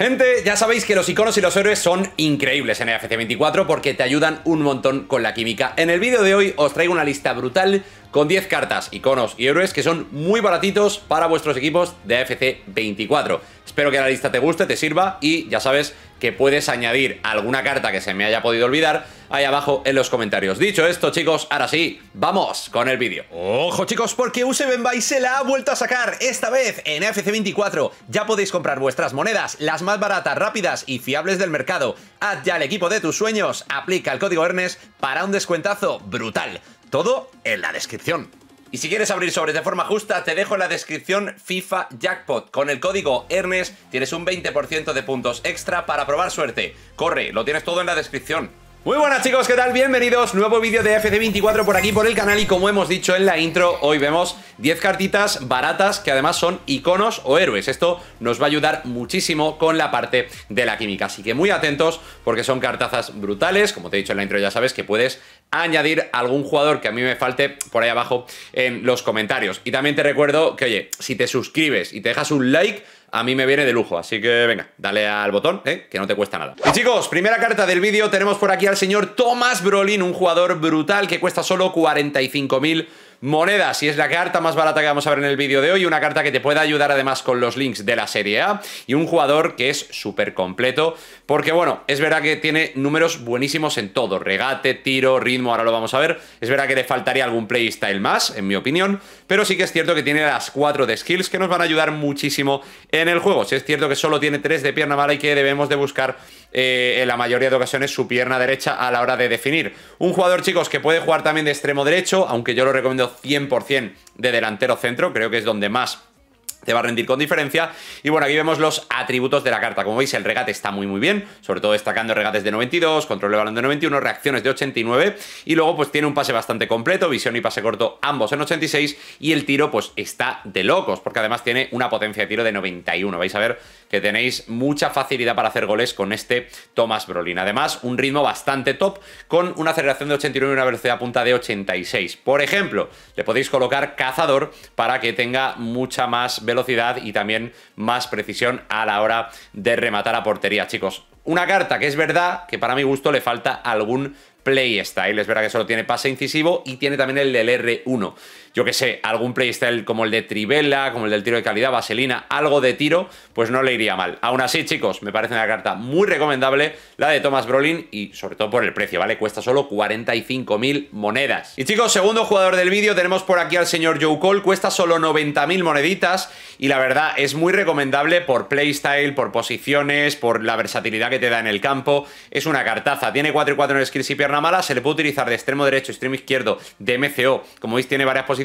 Gente, ya sabéis que los iconos y los héroes son increíbles en EA FC 24 porque te ayudan un montón con la química. En el vídeo de hoy os traigo una lista brutal con 10 cartas, iconos y héroes que son muy baratitos para vuestros equipos de EA FC 24. Espero que la lista te guste, te sirva y ya sabes que puedes añadir alguna carta que se me haya podido olvidar ahí abajo en los comentarios. Dicho esto, chicos, ahora sí, vamos con el vídeo. Ojo, chicos, porque U7Buy se la ha vuelto a sacar. Esta vez en FC 24 ya podéis comprar vuestras monedas, las más baratas, rápidas y fiables del mercado. Haz ya el equipo de tus sueños, aplica el código ERNES para un descuentazo brutal. Todo en la descripción. Y si quieres abrir sobres de forma justa, te dejo en la descripción FIFA Jackpot. Con el código ERNES tienes un 20% de puntos extra para probar suerte. Corre, lo tienes todo en la descripción. Muy buenas, chicos, ¿qué tal? Bienvenidos, nuevo vídeo de FC 24 por aquí por el canal. Y como hemos dicho en la intro, hoy vemos 10 cartitas baratas que además son iconos o héroes. Esto nos va a ayudar muchísimo con la parte de la química, así que muy atentos porque son cartazas brutales. Como te he dicho en la intro, ya sabes que puedes añadir algún jugador que a mí me falte por ahí abajo en los comentarios. Y también te recuerdo que, oye, si te suscribes y te dejas un like, a mí me viene de lujo, así que venga, dale al botón, que no te cuesta nada. Y chicos, primera carta del vídeo, tenemos por aquí al señor Tomas Brolin, un jugador brutal que cuesta solo 45.000 monedas y es la carta más barata que vamos a ver en el vídeo de hoy. Una carta que te puede ayudar además con los links de la Serie A y un jugador que es súper completo porque, bueno, es verdad que tiene números buenísimos en todo, regate, tiro, ritmo, ahora lo vamos a ver. Es verdad que le faltaría algún playstyle más, en mi opinión, pero sí que es cierto que tiene las 4 de skills que nos van a ayudar muchísimo en el juego. Sí es cierto que solo tiene 3 de pierna mala y que debemos de buscar en la mayoría de ocasiones su pierna derecha a la hora de definir. Un jugador, chicos, que puede jugar también de extremo derecho, aunque yo lo recomiendo 100% de delantero centro, creo que es donde más te va a rendir con diferencia. Y bueno, aquí vemos los atributos de la carta. Como veis, el regate está muy bien, sobre todo destacando regates de 92, control de balón de 91, reacciones de 89, y luego pues tiene un pase bastante completo, visión y pase corto ambos en 86, y el tiro pues está de locos, porque además tiene una potencia de tiro de 91. Vais a ver que tenéis mucha facilidad para hacer goles con este Tomas Brolin. Además, un ritmo bastante top, con una aceleración de 89 y una velocidad punta de 86. Por ejemplo, le podéis colocar cazador para que tenga mucha más velocidad y también más precisión a la hora de rematar a portería, chicos. Una carta que es verdad que para mi gusto le falta algún playstyle. Es verdad que solo tiene pase incisivo y tiene también el del R1. Yo que sé, algún playstyle como el de Trivela, como el del tiro de calidad, vaselina, algo de tiro, pues no le iría mal. Aún así, chicos, me parece una carta muy recomendable la de Tomas Brolin y sobre todo por el precio, ¿vale? Cuesta solo 45.000 monedas. Y chicos, segundo jugador del vídeo, tenemos por aquí al señor Joe Cole, cuesta solo 90.000 moneditas y la verdad es muy recomendable por playstyle, por posiciones, por la versatilidad que te da en el campo. Es una cartaza, tiene 4 y 4 en skills y pierna mala, se le puede utilizar de extremo derecho, extremo izquierdo, de MCO, como veis tiene varias posiciones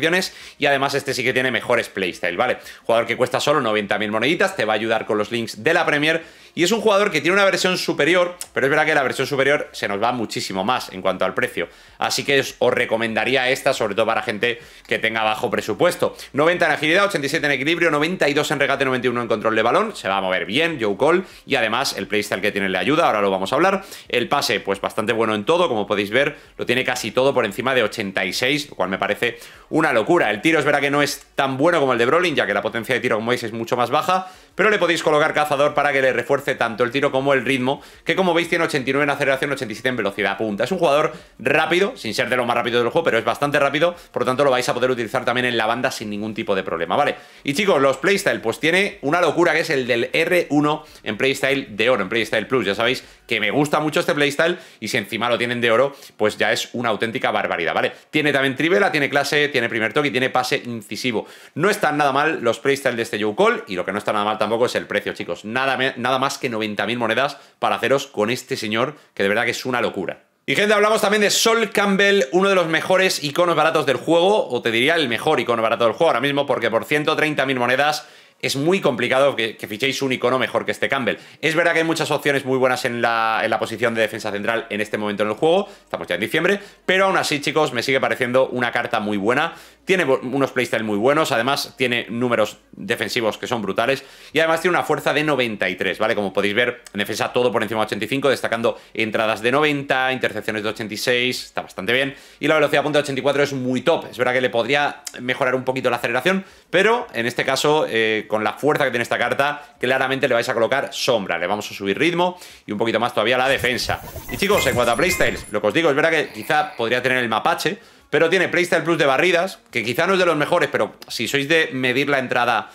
y además este sí que tiene mejores playstyle, ¿vale? Jugador que cuesta solo 90.000 moneditas, te va a ayudar con los links de la Premier y es un jugador que tiene una versión superior, pero es verdad que la versión superior se nos va muchísimo más en cuanto al precio, así que os recomendaría esta, sobre todo para gente que tenga bajo presupuesto. 90 en agilidad, 87 en equilibrio, 92 en regate, 91 en control de balón, se va a mover bien Joe Cole y además el playstyle que tiene le ayuda, ahora lo vamos a hablar. El pase, pues bastante bueno en todo, como podéis ver, lo tiene casi todo por encima de 86, lo cual me parece una locura. El tiro es verdad que no es tan bueno como el de Brolin, ya que la potencia de tiro, como veis, es mucho más baja, pero le podéis colocar cazador para que le refuerce tanto el tiro como el ritmo, que como veis tiene 89 en aceleración, 87 en velocidad punta. Es un jugador rápido, sin ser de lo más rápido del juego, pero es bastante rápido, por lo tanto lo vais a poder utilizar también en la banda sin ningún tipo de problema, ¿vale? Y chicos, los playstyle, pues tiene una locura que es el del R1 en playstyle de oro, en playstyle plus, ya sabéis que me gusta mucho este playstyle y si encima lo tienen de oro, pues ya es una auténtica barbaridad, ¿vale? Tiene también trivela, tiene clase, tiene primer toque y tiene pase incisivo. No están nada mal los playstyle de este Joe Cole y lo que no está nada mal tampoco es el precio, chicos. Nada más que 90.000 monedas para haceros con este señor, que de verdad que es una locura. Y gente, hablamos también de Sol Campbell, uno de los mejores iconos baratos del juego, o te diría el mejor icono barato del juego ahora mismo, porque por 130.000 monedas es muy complicado que fichéis un icono mejor que este Campbell. Es verdad que hay muchas opciones muy buenas en la posición de defensa central en este momento en el juego, estamos ya en diciembre, pero aún así, chicos, me sigue pareciendo una carta muy buena Tiene unos playstyle muy buenos, además tiene números defensivos que son brutales y además tiene una fuerza de 93, ¿vale? Como podéis ver, en defensa todo por encima de 85, destacando entradas de 90, intercepciones de 86, está bastante bien. Y la velocidad punta de 84 es muy top, es verdad que le podría mejorar un poquito la aceleración, pero en este caso, con la fuerza que tiene esta carta, claramente le vais a colocar sombra, le vamos a subir ritmo y un poquito más todavía la defensa. Y chicos, en cuanto a playstyles, lo que os digo, es verdad que quizá podría tener el mapache, pero tiene playstyle plus de barridas, que quizá no es de los mejores, pero si sois de medir la entrada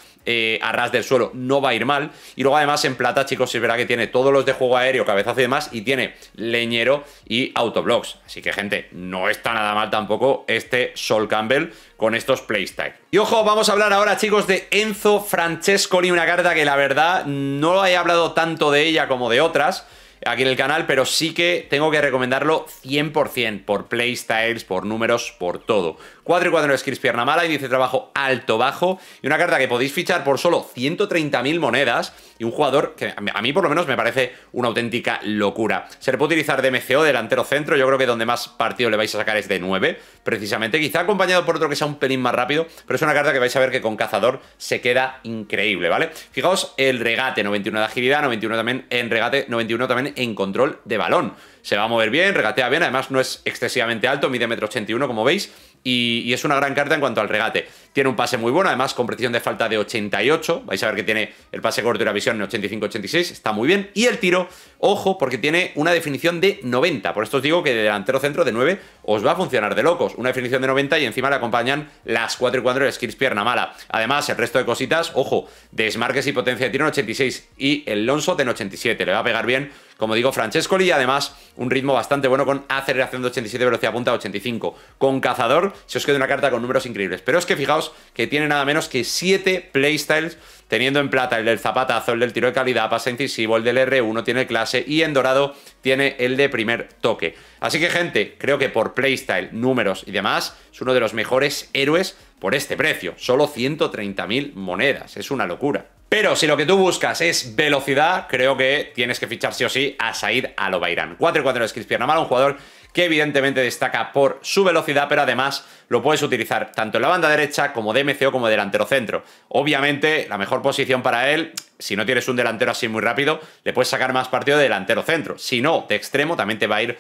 a ras del suelo no va a ir mal. Y luego además en plata, chicos, es verdad que tiene todos los de juego aéreo, cabezazo y demás, y tiene leñero y autoblocks. Así que, gente, no está nada mal tampoco este Sol Campbell con estos playstyle. Y ojo, vamos a hablar ahora, chicos, de Enzo Francescoli, una carta que la verdad no he hablado tanto de ella como de otras aquí en el canal, pero sí que tengo que recomendarlo 100% por playstyles, por números, por todo. 4/4 skills pierna mala, índice de trabajo alto-bajo, y una carta que podéis fichar por solo 130.000 monedas, y un jugador que a mí por lo menos me parece una auténtica locura. Se le puede utilizar de MCO, delantero centro, yo creo que donde más partido le vais a sacar es de 9, precisamente, quizá acompañado por otro que sea un pelín más rápido, pero es una carta que vais a ver que con cazador se queda increíble, ¿vale? Fijaos el regate, 91 de agilidad, 91 también en regate, 91 también en control de balón. Se va a mover bien, regatea bien, además no es excesivamente alto, mide 1,81 m, como veis, y es una gran carta en cuanto al regate. Tiene un pase muy bueno, además con precisión de falta de 88, vais a ver que tiene el pase corto y la visión en 85-86, está muy bien. Y el tiro, ojo, porque tiene una definición de 90, por esto os digo que de delantero centro de 9 os va a funcionar de locos, una definición de 90 y encima le acompañan las 4/4 de skills pierna mala. Además el resto de cositas, ojo, desmarques y potencia de tiro en 86 y el long shot en 87, le va a pegar bien, como digo, Francescoli, y además un ritmo bastante bueno con aceleración de 87, velocidad punta de 85. Con cazador se os queda una carta con números increíbles. Pero es que fijaos que tiene nada menos que 7 playstyles, teniendo en plata el del zapatazo, el del tiro de calidad, pase incisivo, el del R1, tiene clase, y en dorado tiene el de primer toque. Así que, gente, creo que por playstyle, números y demás, es uno de los mejores héroes por este precio. Solo 130.000 monedas, es una locura. Pero si lo que tú buscas es velocidad, creo que tienes que fichar sí o sí a Saeed Al-Owairan. 4/4 skills pierna mala, un jugador que evidentemente destaca por su velocidad, pero además lo puedes utilizar tanto en la banda derecha como de MCO como delantero centro. Obviamente, la mejor posición para él, si no tienes un delantero así muy rápido, le puedes sacar más partido de delantero centro. Si no, de extremo también te va a ir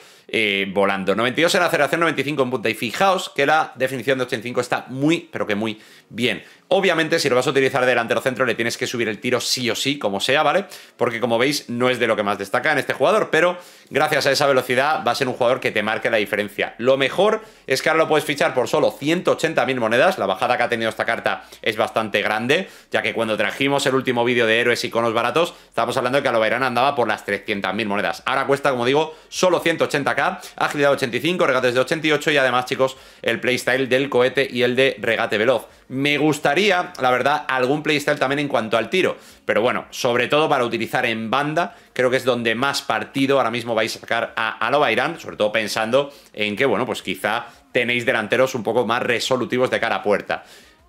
volando. 92 en aceleración, 95 en punta. Y fijaos que la definición de 85 está muy, pero que muy bien. Obviamente, si lo vas a utilizar de delantero centro, le tienes que subir el tiro sí o sí, como sea, ¿vale? Porque, como veis, no es de lo que más destaca en este jugador, pero gracias a esa velocidad va a ser un jugador que te marque la diferencia. Lo mejor es que ahora lo puedes fichar por solo 180.000 monedas. La bajada que ha tenido esta carta es bastante grande, ya que cuando trajimos el último vídeo de héroes iconos baratos, estábamos hablando de que Al-Owairan andaba por las 300.000 monedas. Ahora cuesta, como digo, solo 180k, agilidad 85, regates de 88 y además, chicos, el playstyle del cohete y el de regate veloz. Me gustaría, la verdad, algún playstyle también en cuanto al tiro, pero bueno, sobre todo para utilizar en banda, creo que es donde más partido ahora mismo vais a sacar a Al-Owairan, sobre todo pensando en que, bueno, pues quizá tenéis delanteros un poco más resolutivos de cara a puerta.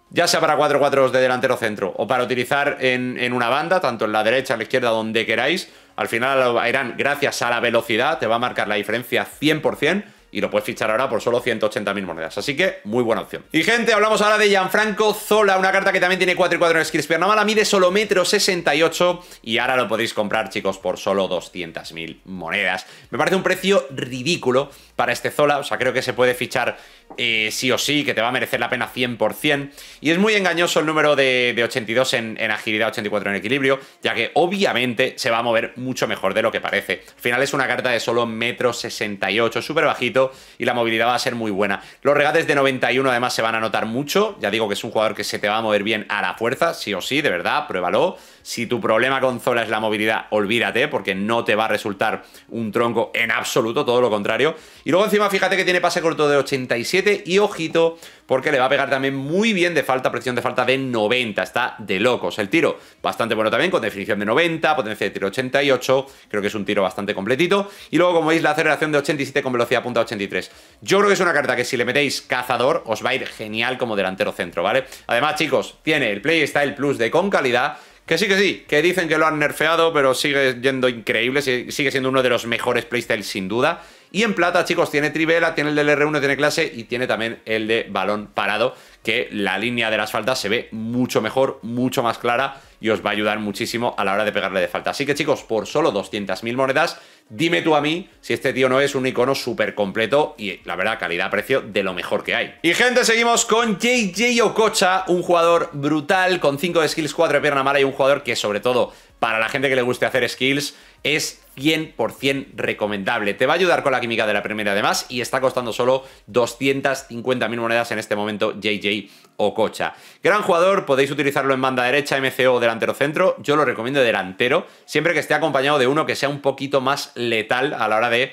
Ya sea para 4/4 de delantero centro o para utilizar en una banda, tanto en la derecha, en la izquierda, donde queráis, al final Al-Owairan, gracias a la velocidad, te va a marcar la diferencia 100%. Y lo puedes fichar ahora por solo 180.000 monedas. Así que, muy buena opción. Y, gente, hablamos ahora de Gianfranco Zola, una carta que también tiene 4/4 en skills pierna mala, mide solo 1,68 m. Y ahora lo podéis comprar, chicos, por solo 200.000 monedas. Me parece un precio ridículo para este Zola. O sea, creo que se puede fichar sí o sí, que te va a merecer la pena 100%. Y es muy engañoso el número de 82 en agilidad, 84 en equilibrio, ya que, obviamente, se va a mover mucho mejor de lo que parece. Al final es una carta de solo 1,68 m, súper bajito, y la movilidad va a ser muy buena. Los regates de 91 además se van a notar mucho. Ya digo que es un jugador que se te va a mover bien a la fuerza, sí o sí, de verdad, pruébalo. Si tu problema con Zola es la movilidad, olvídate, porque no te va a resultar un tronco en absoluto, todo lo contrario. Y luego encima fíjate que tiene pase corto de 87 y ojito, porque le va a pegar también muy bien de falta, precisión de falta de 90, está de locos. El tiro, bastante bueno también, con definición de 90, potencia de tiro 88, creo que es un tiro bastante completito. Y luego, como veis, la aceleración de 87 con velocidad punta 83. Yo creo que es una carta que si le metéis cazador os va a ir genial como delantero centro, ¿vale? Además, chicos, tiene el playstyle plus de con calidad, Que sí, que sí, que dicen que lo han nerfeado, pero sigue yendo increíble, sigue siendo uno de los mejores playstyles sin duda. Y en plata, chicos, tiene Trivela, tiene el del R1, tiene clase y tiene también el de balón parado, que la línea de las faltas se ve mucho mejor, mucho más clara y os va a ayudar muchísimo a la hora de pegarle de falta. Así que, chicos, por solo 200.000 monedas, dime tú a mí si este tío no es un icono súper completo y, la verdad, calidad-precio de lo mejor que hay. Y, gente, seguimos con Jay-Jay Okocha, un jugador brutal con 5 de skills, 4 de pierna mala y un jugador que, sobre todo, para la gente que le guste hacer skills, es 100% recomendable. Te va a ayudar con la química de la primera además y está costando solo 250.000 monedas en este momento Jay-Jay Okocha. Gran jugador, podéis utilizarlo en banda derecha, MCO o delantero centro. Yo lo recomiendo delantero, siempre que esté acompañado de uno que sea un poquito más letal a la hora de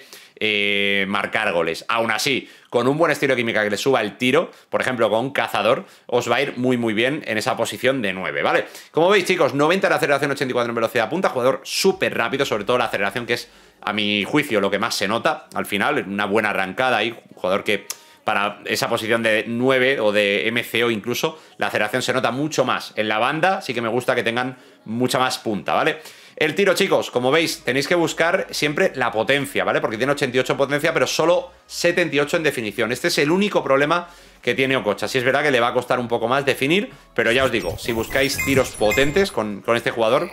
marcar goles. Aún así, con un buen estilo de química que le suba el tiro, por ejemplo con un cazador, os va a ir muy muy bien en esa posición de 9, ¿vale? Como veis, chicos, 90 en aceleración, 84 en velocidad punta, jugador súper rápido, sobre todo la aceleración, que es a mi juicio lo que más se nota al final, una buena arrancada ahí, jugador que para esa posición de 9 o de MCO incluso, la aceleración se nota mucho más. En la banda sí que me gusta que tengan mucha más punta, ¿vale? El tiro, chicos, como veis, tenéis que buscar siempre la potencia, ¿vale? Porque tiene 88 potencia, pero solo 78 en definición. Este es el único problema que tiene Okocha. Sí es verdad que le va a costar un poco más definir, pero ya os digo, si buscáis tiros potentes con este jugador,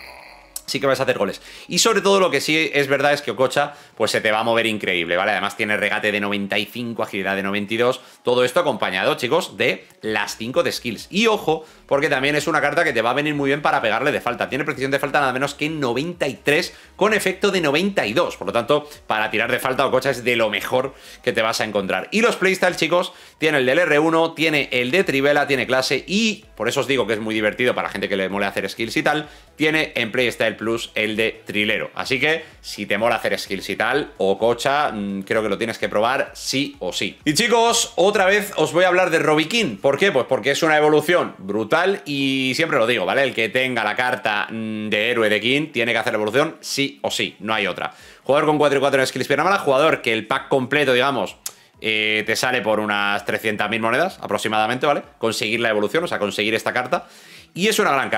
sí que vais a hacer goles. Y sobre todo lo que sí es verdad es que Okocha pues se te va a mover increíble, ¿vale? Además tiene regate de 95, agilidad de 92, todo esto acompañado, chicos, de las 5 de skills. Y ojo, porque también es una carta que te va a venir muy bien para pegarle de falta. Tiene precisión de falta nada menos que 93 con efecto de 92. Por lo tanto, para tirar de falta Okocha es de lo mejor que te vas a encontrar. Y los playstyles, chicos, tiene el del R1, tiene el de Trivela, tiene clase y, por eso os digo que es muy divertido para gente que le mole hacer skills y tal, tiene en playstyle plus el de trilero. Así que si te mola hacer skills y tal, Okocha creo que lo tienes que probar sí o sí. Y chicos, otra vez os voy a hablar de Robbie Keane. ¿Por qué? Pues porque es una evolución brutal y siempre lo digo, ¿vale? El que tenga la carta de héroe de Keane tiene que hacer la evolución sí o sí, no hay otra. Jugador con 4 y 4 en skills pierna mala, jugador que el pack completo, digamos, te sale por unas 300.000 monedas aproximadamente, ¿vale? Conseguir la evolución, o sea, conseguir esta carta. Y es una gran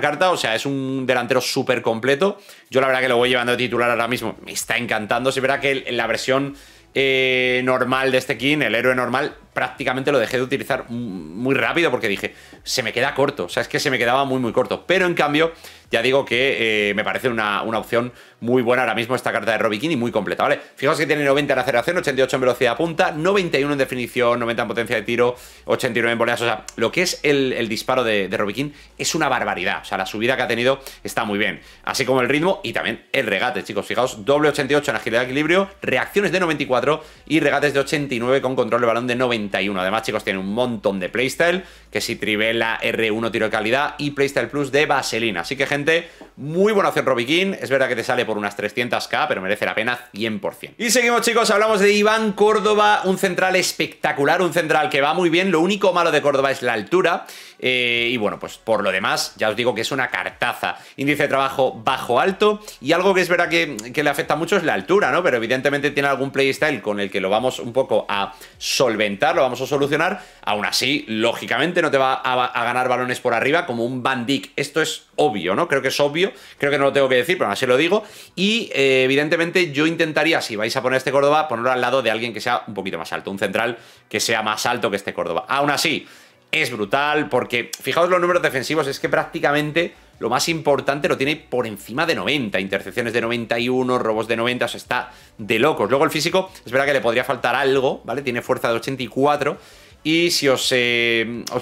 carta, o sea, es un delantero súper completo. Yo la verdad que lo voy llevando de titular ahora mismo, me está encantando. Sí, verá que en la versión normal de este Keane, el héroe normal, prácticamente lo dejé de utilizar muy rápido porque dije, se me queda corto, o sea, es que se me quedaba muy muy corto. Pero en cambio, ya digo que me parece una opción muy buena ahora mismo esta carta de Robbie Keane y muy completa, ¿vale? Fijaos que tiene 90 en aceleración, 88 en velocidad punta, 91 en definición, 90 en potencia de tiro, 89 en voleas. O sea, lo que es el disparo de Robbie Keane es una barbaridad. O sea, la subida que ha tenido está muy bien, así como el ritmo y también el regate, chicos. Fijaos, doble 88 en agilidad y equilibrio, reacciones de 94 y regates de 89 con control de balón de 91. Además, chicos, tiene un montón de playstyle, que si Trivela, R1, tiro de calidad y playstyle plus de vaselina. Así que, gente, muy buena opción Robbie Keane. Es verdad que te sale por unas 300.000, pero merece la pena 100%. Y seguimos, chicos, hablamos de Iván Córdoba, un central espectacular, un central que va muy bien. Lo único malo de Córdoba es la altura y bueno, pues por lo demás ya os digo que es una cartaza. Índice de trabajo bajo alto, y algo que es verdad que le afecta mucho es la altura, ¿no? Pero evidentemente tiene algún playstyle con el que lo vamos un poco a solventar, lo vamos a solucionar. Aún así, lógicamente no te va a ganar balones por arriba como un Van Dijk. Esto es obvio, ¿no? Creo que es obvio, creo que no lo tengo que decir, pero así lo digo. Y evidentemente yo intentaría, si vais a poner este Córdoba, ponerlo al lado de alguien que sea un poquito más alto, un central que sea más alto que este Córdoba. Aún así, es brutal porque, fijaos los números defensivos, es que prácticamente lo más importante lo tiene por encima de 90, intercepciones de 91, robos de 90, o sea, está de locos. Luego el físico, es verdad que le podría faltar algo, ¿vale? Tiene fuerza de 84. Y si os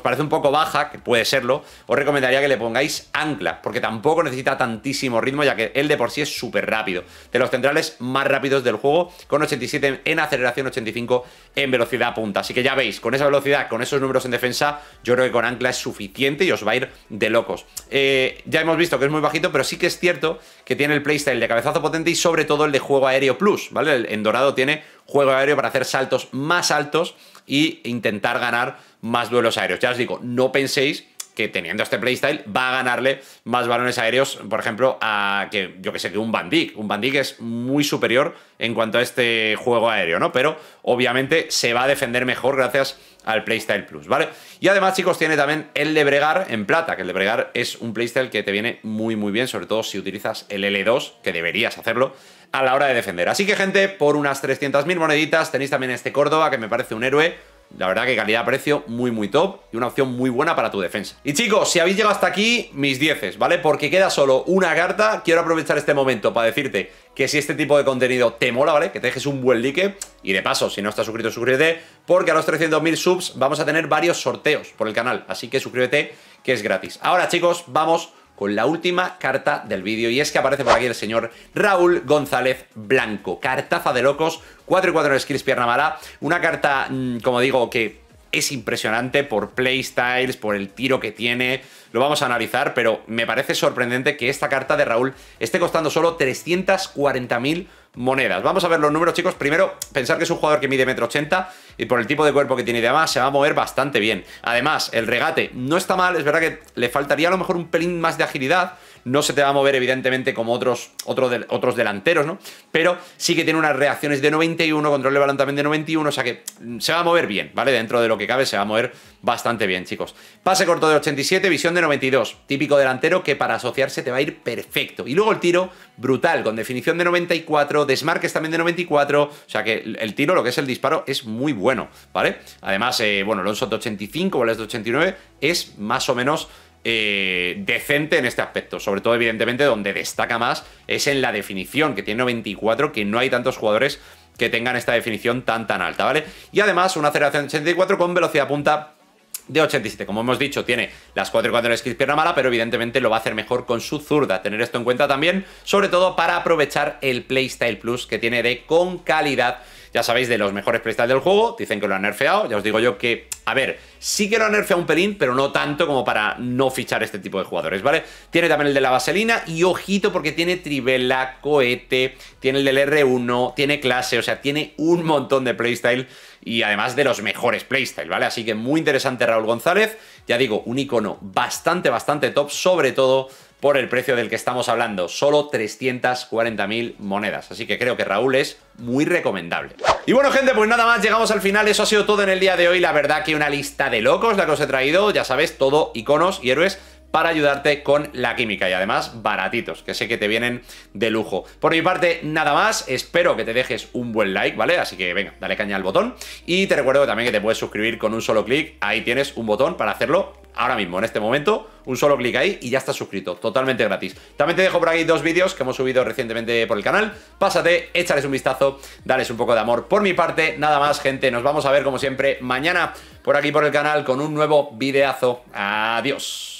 parece un poco baja, que puede serlo, os recomendaría que le pongáis ancla, porque tampoco necesita tantísimo ritmo, ya que él de por sí es súper rápido. De los centrales más rápidos del juego, con 87 en aceleración, 85 en velocidad punta. Así que ya veis, con esa velocidad, con esos números en defensa, yo creo que con ancla es suficiente y os va a ir de locos. Ya hemos visto que es muy bajito, pero sí que es cierto que tiene el playstyle de cabezazo potente y sobre todo el de juego aéreo plus, ¿vale? En dorado tiene juego aéreo para hacer saltos más altos e intentar ganar más duelos aéreos. Ya os digo, no penséis que teniendo este playstyle va a ganarle más balones aéreos, por ejemplo, a que yo que sé, que un Van Dijk. Un Van Dijk es muy superior en cuanto a este juego aéreo, ¿no? Pero obviamente se va a defender mejor gracias al playstyle plus, ¿vale? Y además, chicos, tiene también el de bregar en plata, que el de bregar es un playstyle que te viene muy muy bien, sobre todo si utilizas el L2, que deberías hacerlo a la hora de defender. Así que, gente, por unas 300.000 moneditas tenéis también este Córdoba, que me parece un héroe. La verdad que calidad-precio muy muy top y una opción muy buena para tu defensa. Y chicos, si habéis llegado hasta aquí, mis 10s, ¿vale? Porque queda solo una carta. Quiero aprovechar este momento para decirte que si este tipo de contenido te mola, ¿vale? Que te dejes un buen like. Y de paso, si no estás suscrito, suscríbete, porque a los 300.000 subs vamos a tener varios sorteos por el canal. Así que suscríbete, que es gratis. Ahora, chicos, vamos con la última carta del vídeo, y es que aparece por aquí el señor Raúl González Blanco. Cartaza de locos, 4 y 4 en skills, pierna mala. Una carta, como digo, que es impresionante por playstyles, por el tiro que tiene. Lo vamos a analizar, pero me parece sorprendente que esta carta de Raúl esté costando solo 340.000 monedas. Vamos a ver los números, chicos. Primero, pensar que es un jugador que mide 1,80 m y por el tipo de cuerpo que tiene y demás, se va a mover bastante bien. Además, el regate no está mal. Es verdad que le faltaría a lo mejor un pelín más de agilidad. No se te va a mover, evidentemente, como otros delanteros, ¿no? Pero sí que tiene unas reacciones de 91, control de balón también de 91, o sea que se va a mover bien, ¿vale? Dentro de lo que cabe se va a mover bastante bien, chicos. Pase corto de 87, visión de 92. Típico delantero que para asociarse te va a ir perfecto. Y luego el tiro, brutal, con definición de 94, desmarques también de 94, o sea que el tiro, lo que es el disparo, es muy bueno, ¿vale? Además, bueno, el onshot de 85 o el de 89 es más o menos decente en este aspecto. Sobre todo, evidentemente, donde destaca más es en la definición, que tiene 94, que no hay tantos jugadores que tengan esta definición tan alta, ¿vale? Y además, una aceleración de 84 con velocidad punta de 87. Como hemos dicho, tiene las 4 y 4 en el skills pierna mala, pero evidentemente lo va a hacer mejor con su zurda. Tener esto en cuenta también, sobre todo para aprovechar el playstyle plus que tiene de con calidad. Ya sabéis, de los mejores playstyles del juego. Dicen que lo han nerfeado. Ya os digo yo que, a ver, sí que lo han nerfeado un pelín, pero no tanto como para no fichar este tipo de jugadores, ¿vale? Tiene también el de la vaselina y ojito, porque tiene trivela, cohete, tiene el del R1, tiene clase, o sea, tiene un montón de playstyle y además de los mejores playstyle, ¿vale? Así que muy interesante Raúl González. Ya digo, un icono bastante top, sobre todo por el precio del que estamos hablando, solo 340.000 monedas. Así que creo que Raúl es muy recomendable. Y bueno, gente, pues nada más, llegamos al final. Eso ha sido todo en el día de hoy. La verdad que una lista de locos la que os he traído. Ya sabes, todo iconos y héroes para ayudarte con la química y además baratitos, que sé que te vienen de lujo. Por mi parte, nada más. Espero que te dejes un buen like, ¿vale? Así que venga, dale caña al botón. Y te recuerdo también que te puedes suscribir con un solo clic. Ahí tienes un botón para hacerlo ahora mismo, en este momento. Un solo clic ahí y ya estás suscrito, totalmente gratis. También te dejo por aquí 2 vídeos que hemos subido recientemente por el canal. Pásate, échales un vistazo, dales un poco de amor. Por mi parte, nada más, gente. Nos vamos a ver, como siempre, mañana por aquí por el canal con un nuevo videazo. Adiós.